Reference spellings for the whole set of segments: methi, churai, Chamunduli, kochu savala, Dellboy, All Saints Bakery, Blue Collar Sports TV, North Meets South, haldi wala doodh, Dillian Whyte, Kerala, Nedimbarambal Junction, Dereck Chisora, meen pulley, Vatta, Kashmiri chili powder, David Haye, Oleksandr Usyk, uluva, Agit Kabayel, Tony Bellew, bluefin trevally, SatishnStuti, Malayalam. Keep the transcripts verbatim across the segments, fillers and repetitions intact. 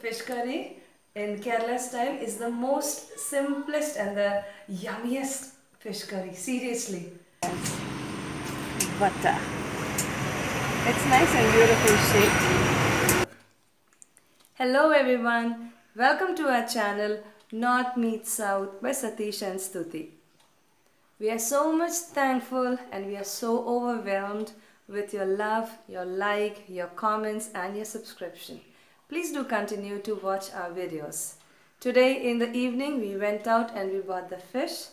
fish curry in Kerala style is the most simplest and the yummiest fish curry, seriously. Vatta. It's nice and beautiful shaped. Hello everyone, welcome to our channel North Meets South by SatishnStuti. We are so much thankful and we are so overwhelmed with your love, your like, your comments and your subscription. Please do continue to watch our videos. Today in the evening we went out and we bought the fish.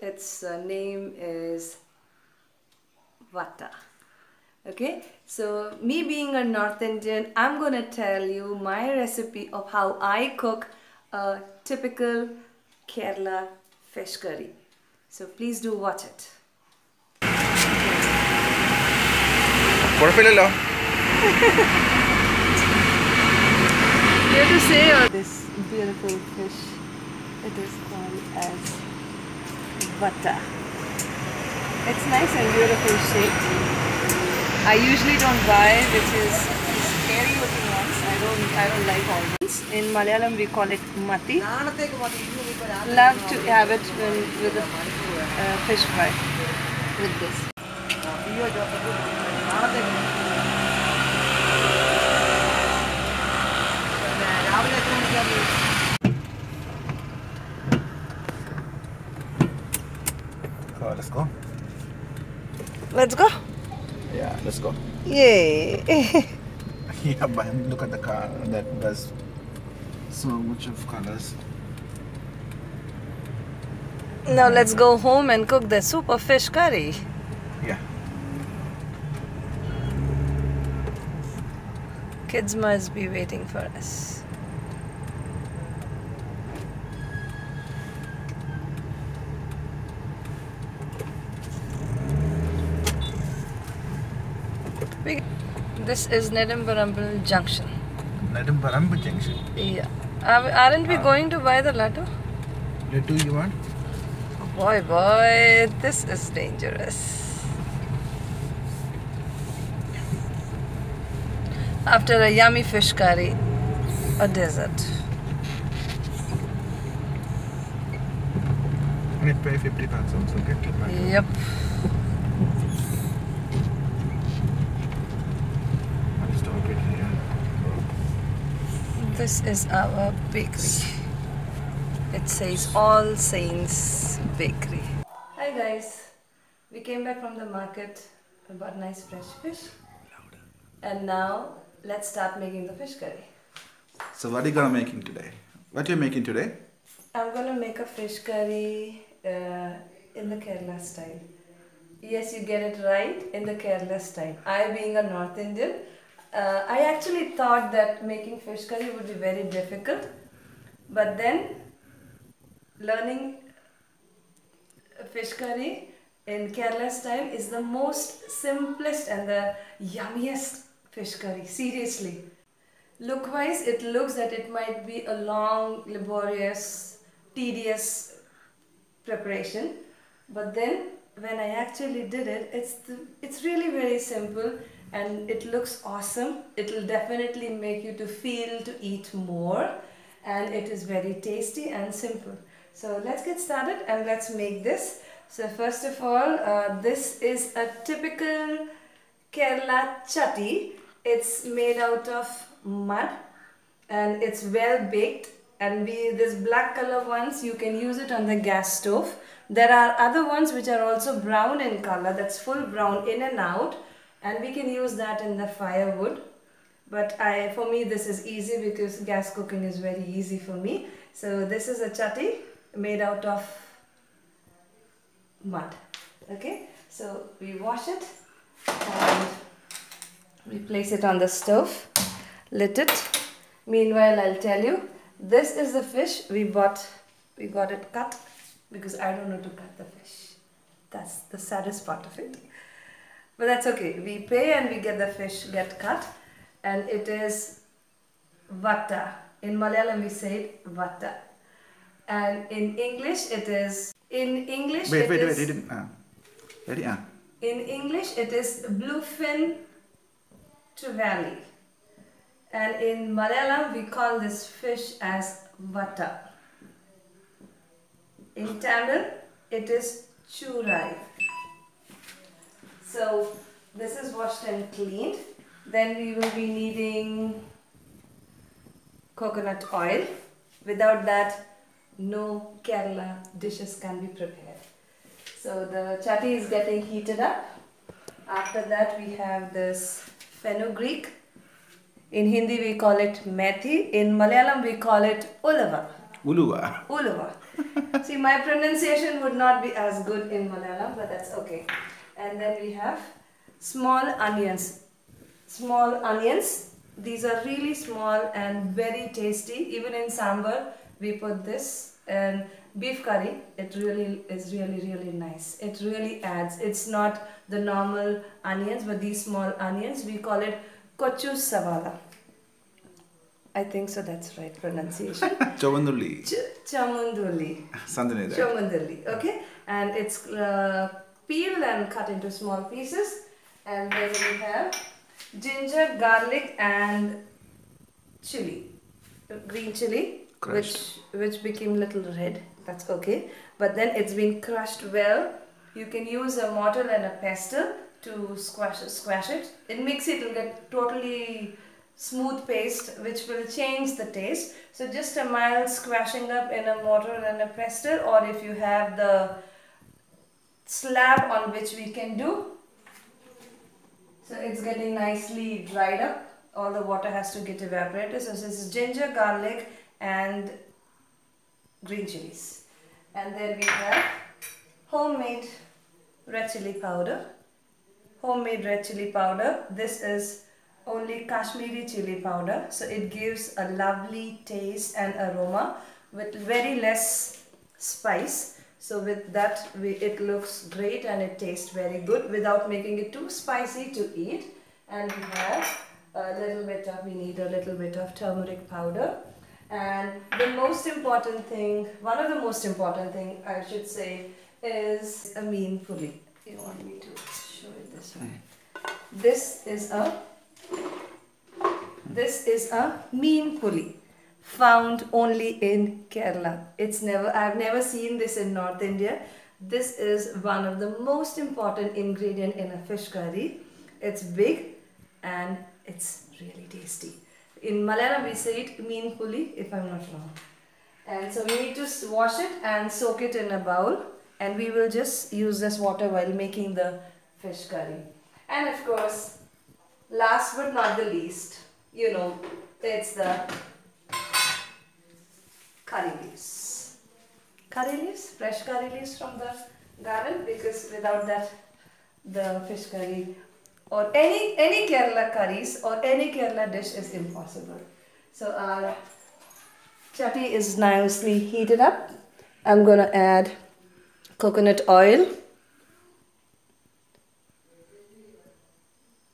Its uh, name is Vatta. Okay, so me being a North Indian, I'm gonna tell you my recipe of how I cook a typical Kerala fish curry. So please do watch it. You have to say all this beautiful fish. It is called as Vatta. It's nice and beautiful shaped. I usually don't buy, which is scary looking ones. I don't, I don't like all these. In Malayalam we call it methi. Love to have it when, with a Uh, fish fry with this. Oh, let's go. Let's go? Yeah, let's go. Yay! Yeah, but look at the car that has so much of colors. Now let's go home and cook the soup of fish curry. Yeah. Kids must be waiting for us. This is Nedimbarambal Junction. Nedimbarambal Junction? Yeah. Aren't we going to buy the laddu? Laddu you want? Boy, boy, this is dangerous. After a yummy fish curry, a dessert. We pay fifty pounds also, get it back. Yep. I'll stop it here. This is our bakery. It says All Saints Bakery. Hi guys, we came back from the market and bought nice fresh fish. And now let's start making the fish curry. So what are you gonna making today? What are you making today? I'm gonna make a fish curry uh, in the Kerala style. Yes, you get it right, in the Kerala style. I being a North Indian, uh, I actually thought that making fish curry would be very difficult, but then learning fish curry in Kerala style is the most simplest and the yummiest fish curry, seriously. Look-wise, it looks that it might be a long, laborious, tedious preparation. But then, when I actually did it, it's, the, it's really very simple and it looks awesome. It will definitely make you to feel to eat more and it is very tasty and simple. So let's get started and let's make this. So first of all, uh, this is a typical Kerala chutney. It's made out of mud and it's well baked. And we, this black color ones, you can use it on the gas stove. There are other ones which are also brown in color, that's full brown in and out. And we can use that in the firewood. But I, for me this is easy because gas cooking is very easy for me. So this is a chutney made out of mud. Okay, so we wash it and we place it on the stove, lit it. Meanwhile, I'll tell you, this is the fish we bought. We got it cut because I don't know to cut the fish. That's the saddest part of it. But that's okay, we pay and we get the fish get cut. And it is Vatta. In Malayalam we say it Vatta. And in English it is... In English wait, it wait, is... Wait, wait, uh, wait, uh. In English it is bluefin trevally. and in Malayalam we call this fish as Vatta. In Tamil it is churai. So this is washed and cleaned. Then we will be needing coconut oil. Without that, no Kerala dishes can be prepared. So the chutney is getting heated up. After that we have this fenugreek. In Hindi we call it methi. In Malayalam we call it uluva. Uluva. Uluva. See, my pronunciation would not be as good in Malayalam, but that's okay. And then we have small onions. Small onions. These are really small and very tasty. Even in sambar we put this, and beef curry, it really is really really nice. It really adds. It's not the normal onions, but these small onions, we call it kochu savala. I think so, that's right pronunciation. Chamunduli. Ch Chamunduli. Chamunduli. Okay, and it's uh, peeled and cut into small pieces. And then we have ginger, garlic, and chili, green chili. Crushed. Which which became little red. That's okay. But then it's been crushed well. You can use a mortar and a pestle to squash it, squash it. It makes it will get totally smooth paste, which will change the taste. So just a mild squashing up in a mortar and a pestle, or if you have the slab on which we can do. So it's getting nicely dried up. All the water has to get evaporated. So this is ginger, garlic, and green chilies. And then we have homemade red chili powder. Homemade red chili powder. This is only Kashmiri chili powder, so it gives a lovely taste and aroma with very less spice. So with that we, it looks great and it tastes very good without making it too spicy to eat. And we have a little bit of, we need a little bit of turmeric powder. And the most important thing, one of the most important thing I should say, is a meen pulley. You want me to show it this way? This is a this is a meen pulley, found only in Kerala. It's never I've never seen this in North India. This is one of the most important ingredient in a fish curry. It's big and it's really tasty. In Malayalam we say it meen pulley, if I'm not wrong. And so we need to wash it and soak it in a bowl, and we will just use this water while making the fish curry. And of course, last but not the least, you know, it's the curry leaves. Curry leaves, fresh curry leaves from the garden, because without that the fish curry or any, any Kerala curries or any Kerala dish is impossible. So our chutney is nicely heated up. I'm going to add coconut oil.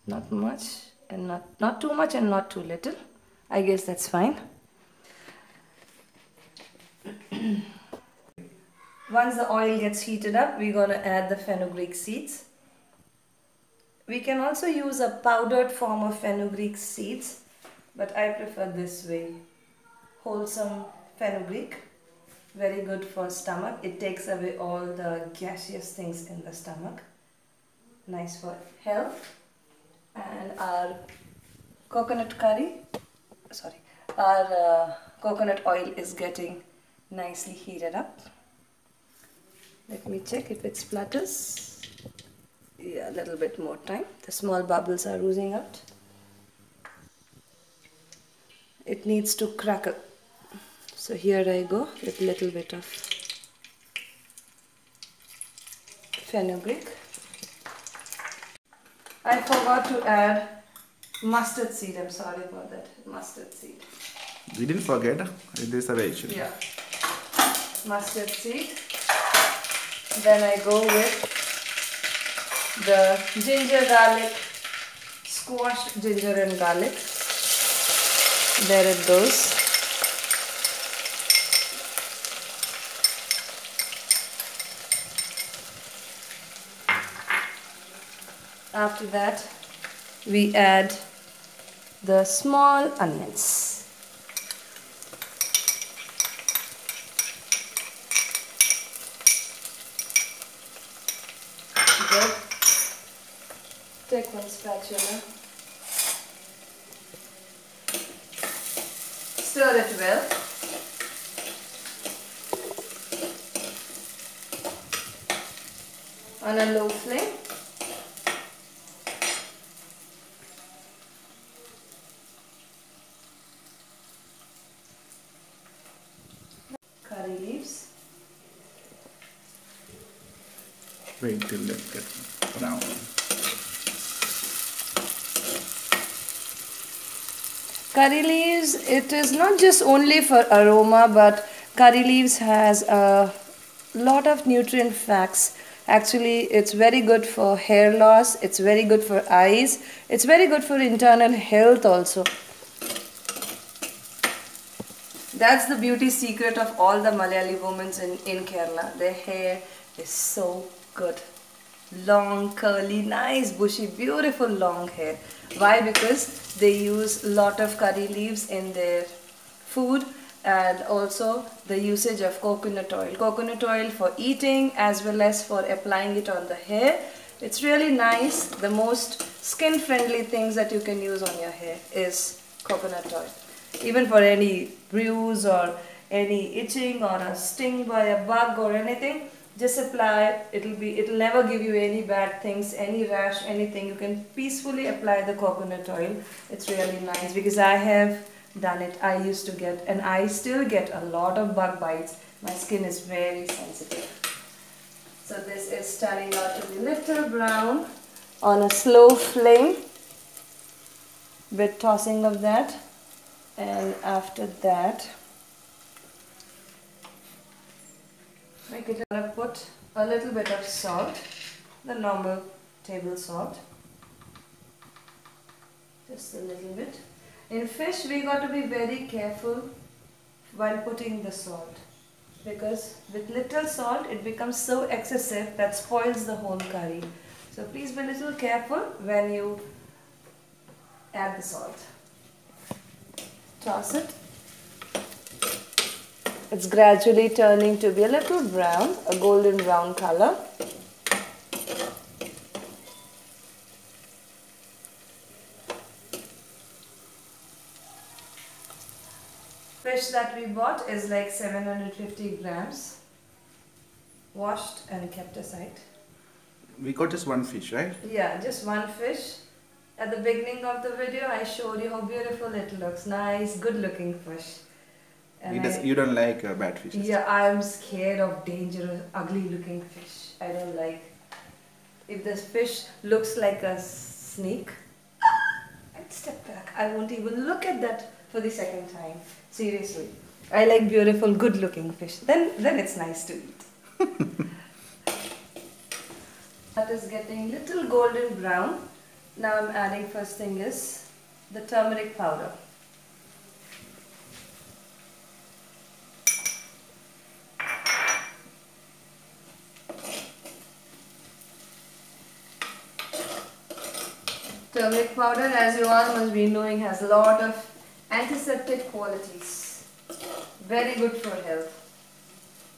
Not much and not, not too much and not too little. I guess that's fine. Once the oil gets heated up, we're going to add the fenugreek seeds. We can also use a powdered form of fenugreek seeds, but I prefer this way. Wholesome fenugreek, very good for stomach. It takes away all the gaseous things in the stomach. Nice for health. And our coconut curry, sorry, our uh, coconut oil is getting nicely heated up. Let me check if it splatters. Yeah, a little bit more time. The small bubbles are oozing out. It needs to crackle. So here I go with a little bit of fenugreek. I forgot to add mustard seed. I'm sorry about that. Mustard seed. We didn't forget. It is arranged. Yeah. Mustard seed. Then I go with the ginger, garlic, squashed ginger and garlic. There it goes. After that, we add the small onions. Okay. Take one spatula. Stir it well. On a low flame. Curry leaves. Wait till they get brown. Curry leaves, it is not just only for aroma, but curry leaves has a lot of nutrient facts. Actually, it's very good for hair loss, it's very good for eyes, it's very good for internal health also. That's the beauty secret of all the Malayali women in, in Kerala. Their hair is so good. Long, curly, nice, bushy, beautiful long hair. Why? Because they use a lot of curry leaves in their food. And also the usage of coconut oil. Coconut oil for eating as well as for applying it on the hair. It's really nice. The most skin friendly things that you can use on your hair is coconut oil. Even for any bruise or any itching or a sting by a bug or anything, just apply. It'll be, it'll never give you any bad things, any rash, anything. You can peacefully apply the coconut oil. It's really nice because I have done it. I used to get, and I still get a lot of bug bites. My skin is very sensitive. So this is turning out to be little brown on a slow flame. Bit tossing of that, and after that I'm gonna put a little bit of salt, the normal table salt, just a little bit. In fish, we got to be very careful while putting the salt, because with little salt it becomes so excessive that spoils the whole curry. So please be a little careful when you add the salt. Toss it. It's gradually turning to be a little brown, a golden brown color. Fish that we bought is like seven hundred fifty grams, washed and kept aside. We got just one fish, right? Yeah, just one fish. At the beginning of the video, I showed you how beautiful it looks. Nice, good-looking fish. And does, I, you don't like uh, bad fish? Yeah, I'm scared of dangerous, ugly-looking fish. I don't like. If this fish looks like a snake, I'd step back. I won't even look at that for the second time. Seriously, I like beautiful, good-looking fish. Then, then it's nice to eat. That is getting little golden brown. Now I'm adding, first thing is the turmeric powder. Turmeric powder, as you all must be knowing, has a lot of antiseptic qualities. Very good for health.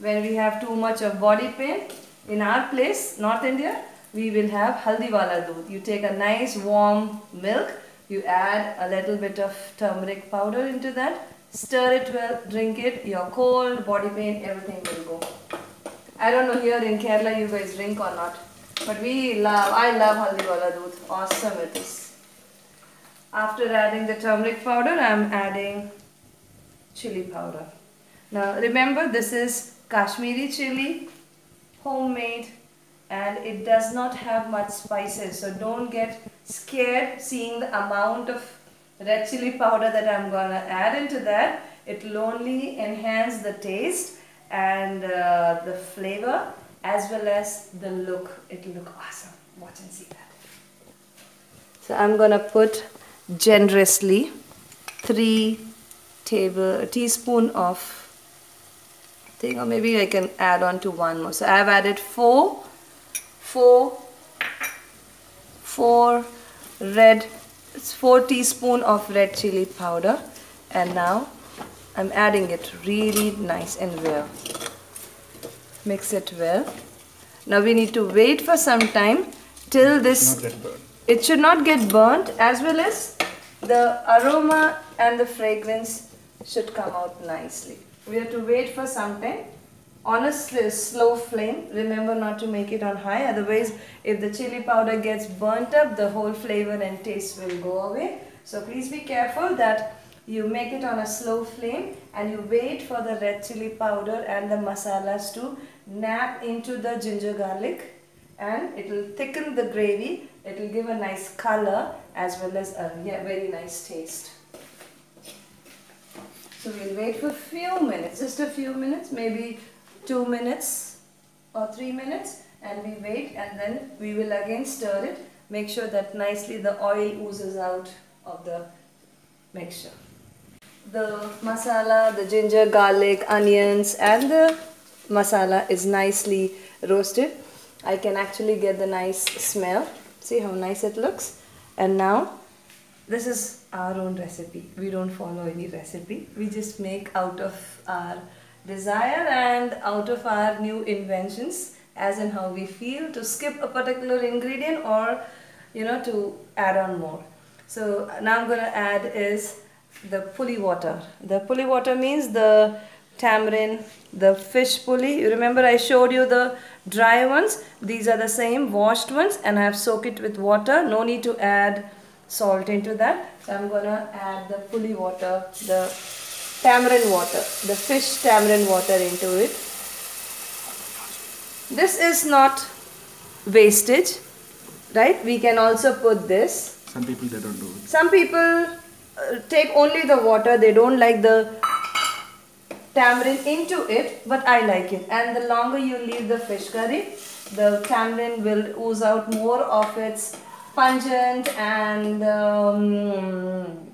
When we have too much of body pain, in our place, North India, we will have haldi wala doodh. You take a nice warm milk, you add a little bit of turmeric powder into that, stir it well, drink it, your cold, body pain, everything will go. I don't know here in Kerala you guys drink or not, but we love, I love haldi wala doodh. Awesome it is. After adding the turmeric powder, I am adding chili powder. Now remember, this is Kashmiri chili, homemade, and it does not have much spices. So don't get scared seeing the amount of red chili powder that I am going to add into that. It will only enhance the taste and uh, the flavor as well as the look. It will look awesome. Watch and see that. So I am going to put generously three table teaspoon of thing, or maybe I can add on to one more. So I have added four, four, four red It's four teaspoons of red chili powder, and now I'm adding it really nice and well. Mix it well. Now we need to wait for some time till this, it should not get burnt, as well as the aroma and the fragrance should come out nicely. We have to wait for some time on a slow flame. Remember not to make it on high, otherwise if the chili powder gets burnt up, the whole flavor and taste will go away. So please be careful that you make it on a slow flame and you wait for the red chili powder and the masalas to nap into the ginger garlic, and it will thicken the gravy. It will give a nice color as well as a yeah, very nice taste. So we'll wait for a few minutes, just a few minutes, maybe two minutes or three minutes, and we wait, and then we will again stir it. Make sure that nicely the oil oozes out of the mixture. The masala, the ginger, garlic, onions and the masala is nicely roasted. I can actually get the nice smell. See how nice it looks. And now this is our own recipe. We don't follow any recipe. We just make out of our desire and out of our new inventions, as in how we feel, to skip a particular ingredient or, you know, to add on more. So now I'm going to add is the pulley water. The pulley water means the tamarind, the fish pulley. You remember I showed you the dry ones. These are the same washed ones, and I have soaked it with water. No need to add salt into that. So I'm going to add the pulley water, the tamarind water, the fish tamarind water into it. This is not wastage, right? We can also put this. Some people, they don't do it. Some people take only the water, they don't like the tamarind into it, but I like it. And the longer you leave the fish curry, the tamarind will ooze out more of its pungent and um,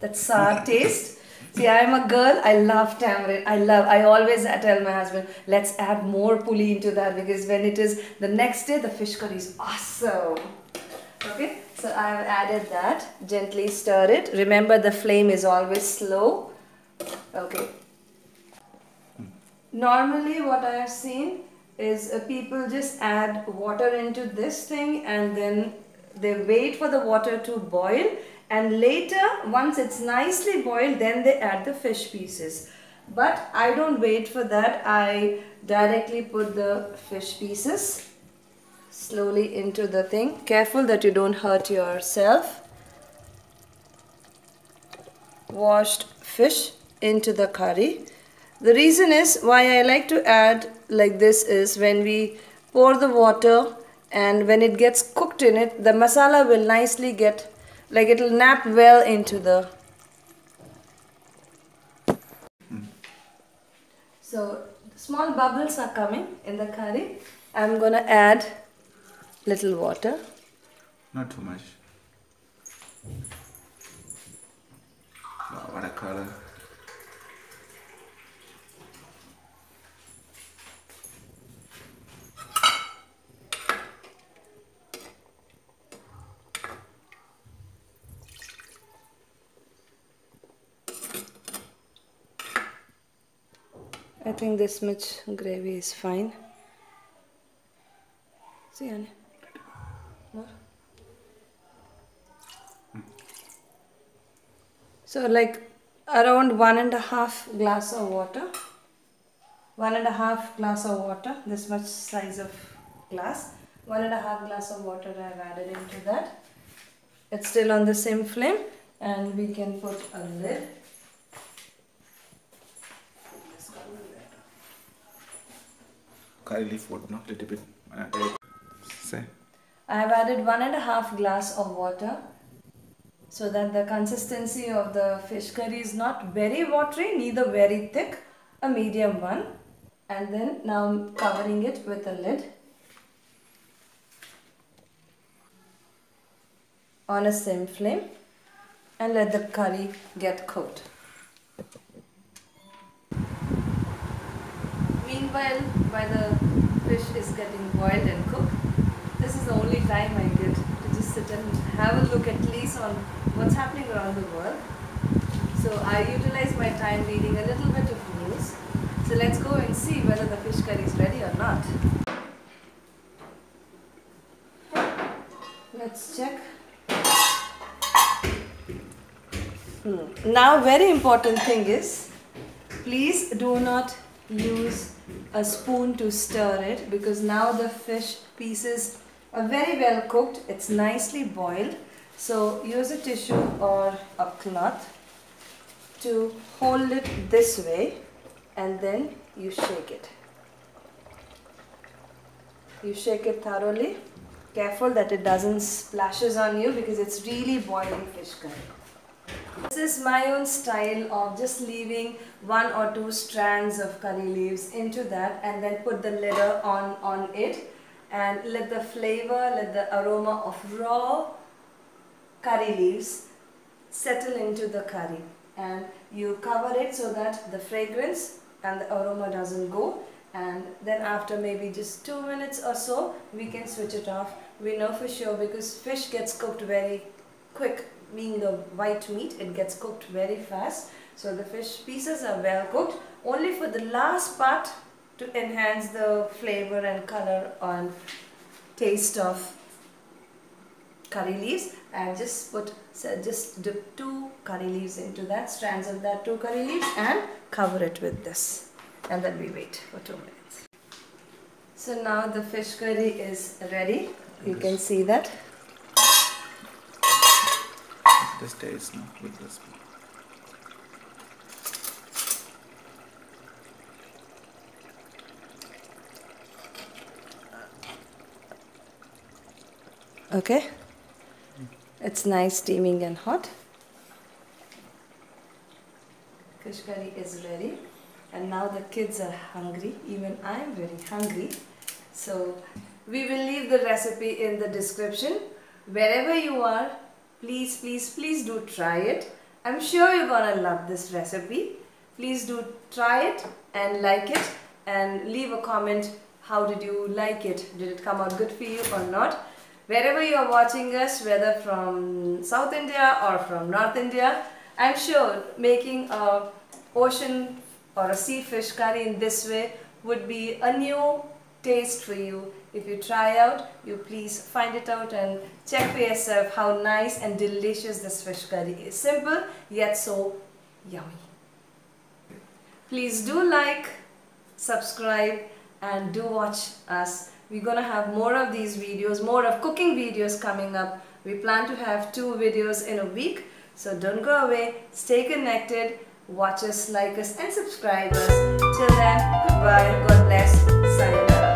that sour taste. See, I am a girl, I love tamarind, I love, I always tell my husband, let's add more puli into that, because when it is the next day, the fish curry is awesome. Okay. So I have added that, gently stir it. Remember the flame is always slow. Okay. Normally what I have seen is uh, people just add water into this thing and then they wait for the water to boil, and later once it's nicely boiled then they add the fish pieces. But I don't wait for that, I directly put the fish pieces slowly into the thing. Careful that you don't hurt yourself. Washed fish into the curry. The reason is why I like to add like this is when we pour the water and when it gets cooked in it, the masala will nicely get, like it will nap well into the... Mm. So small bubbles are coming in the curry. I'm going to add little water. Not too much. Wow, what a color. I think this much gravy is fine. See, Anne. More. So like around one and a half glass of water, one and a half glass of water, this much size of glass, one and a half glass of water I've added into that. It's still on the same flame, and we can put a lid. Curry leaf would not little bit. I have added one and a half glass of water so that the consistency of the fish curry is not very watery, neither very thick, a medium one. And then now I'm covering it with a lid on a same flame and let the curry get cooked. Meanwhile, while the fish is getting boiled and cooked, this is the only time I get to just just sit and have a look at least on what's happening around the world. So I utilize my time reading a little bit of news. So let's go and see whether the fish curry is ready or not. Let's check. Hmm. Now, very important thing is, please do not use a spoon to stir it, because now the fish pieces are very well cooked. It's nicely boiled. So use a tissue or a cloth to hold it this way, and then you shake it. You shake it thoroughly. Careful that it doesn't splashes on you, because it's really boiling fish curry. This is my own style of just leaving one or two strands of curry leaves into that, and then put the lid on on it and let the flavor, let the aroma of raw curry leaves settle into the curry. And you cover it so that the fragrance and the aroma doesn't go. And then after maybe just two minutes or so, we can switch it off. We know for sure, because fish gets cooked very quick, being the white meat, it gets cooked very fast. So the fish pieces are well cooked, only for the last part to enhance the flavor and color and taste of curry leaves. And just put, just dip two curry leaves into that, strands of that two curry leaves, and cover it with this. And then we wait for two minutes. So now the fish curry is ready. You can see that. This tastes now with the spoon. Okay. It's nice, steaming and hot. Fish curry is ready. And now the kids are hungry, even I am very hungry. So we will leave the recipe in the description. Wherever you are, please, please, please do try it. I'm sure you're gonna love this recipe. Please do try it and like it, and leave a comment. How did you like it? Did it come out good for you or not? Wherever you are watching us, whether from South India or from North India, I'm sure making a ocean or a sea fish curry in this way would be a new taste for you. If you try out, you please find it out and check for yourself how nice and delicious this fish curry is. Simple yet so yummy. Please do like, subscribe, and do watch us. We're gonna have more of these videos, more of cooking videos coming up. We plan to have two videos in a week. So don't go away, stay connected. Watch us, like us, and subscribe us. Till then, goodbye, God bless, sayonara.